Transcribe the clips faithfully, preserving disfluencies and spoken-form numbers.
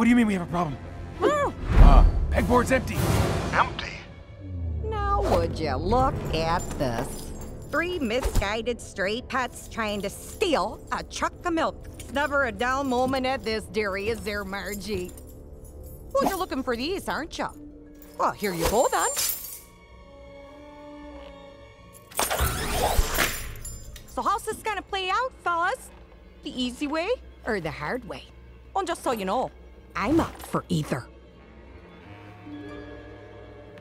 What do you mean we have a problem? Mm. Uh, pegboard's empty. Empty? Now would you look at this. Three misguided stray pets trying to steal a truck of milk. It's never a dull moment at this dairy, is there, Margie? Well, you're looking for these, aren't you? Well, here you go, then. So how's this gonna play out, fellas? The easy way or the hard way? And just so you know, I'm up for either.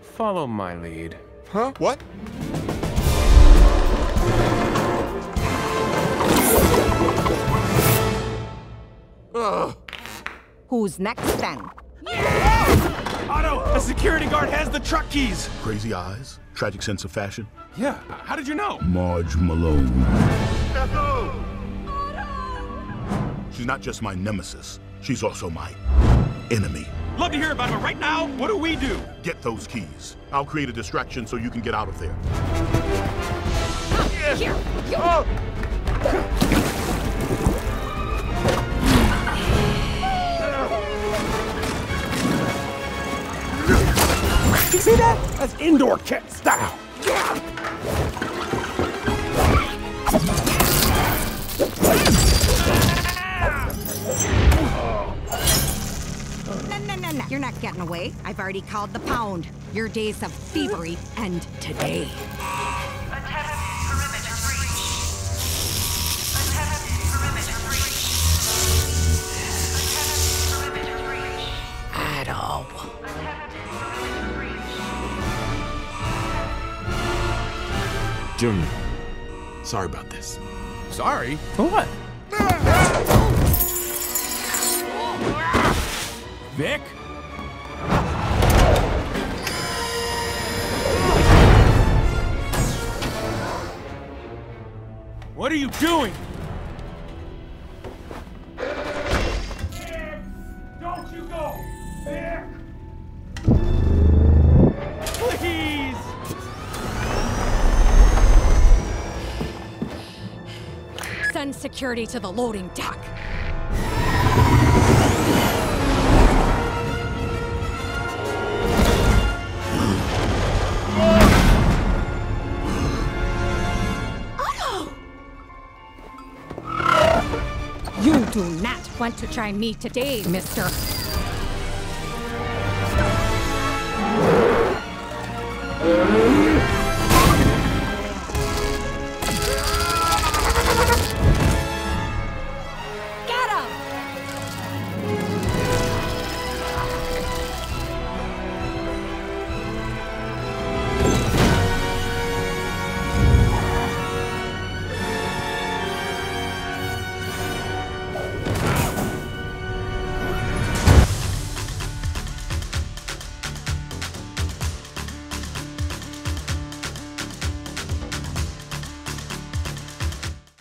Follow my lead. Huh? What? Ugh. Who's next, then? Yeah! Otto, a security guard has the truck keys! Crazy eyes, tragic sense of fashion. Yeah, how did you know? Marge Malone. Otto! Otto! She's not just my nemesis, she's also my enemy. Love to hear about it, but right now, what do we do? Get those keys. I'll create a distraction so you can get out of there. Ah, yeah. Here, you... Oh. You see that? That's indoor cat style. No, no, no, no. You're not getting away. I've already called the pound. Your days of thievery end today. Junior, sorry about this. Sorry? For what? Vic? What are you doing? Send security to the loading dock. Otto! You do not want to try me today, mister.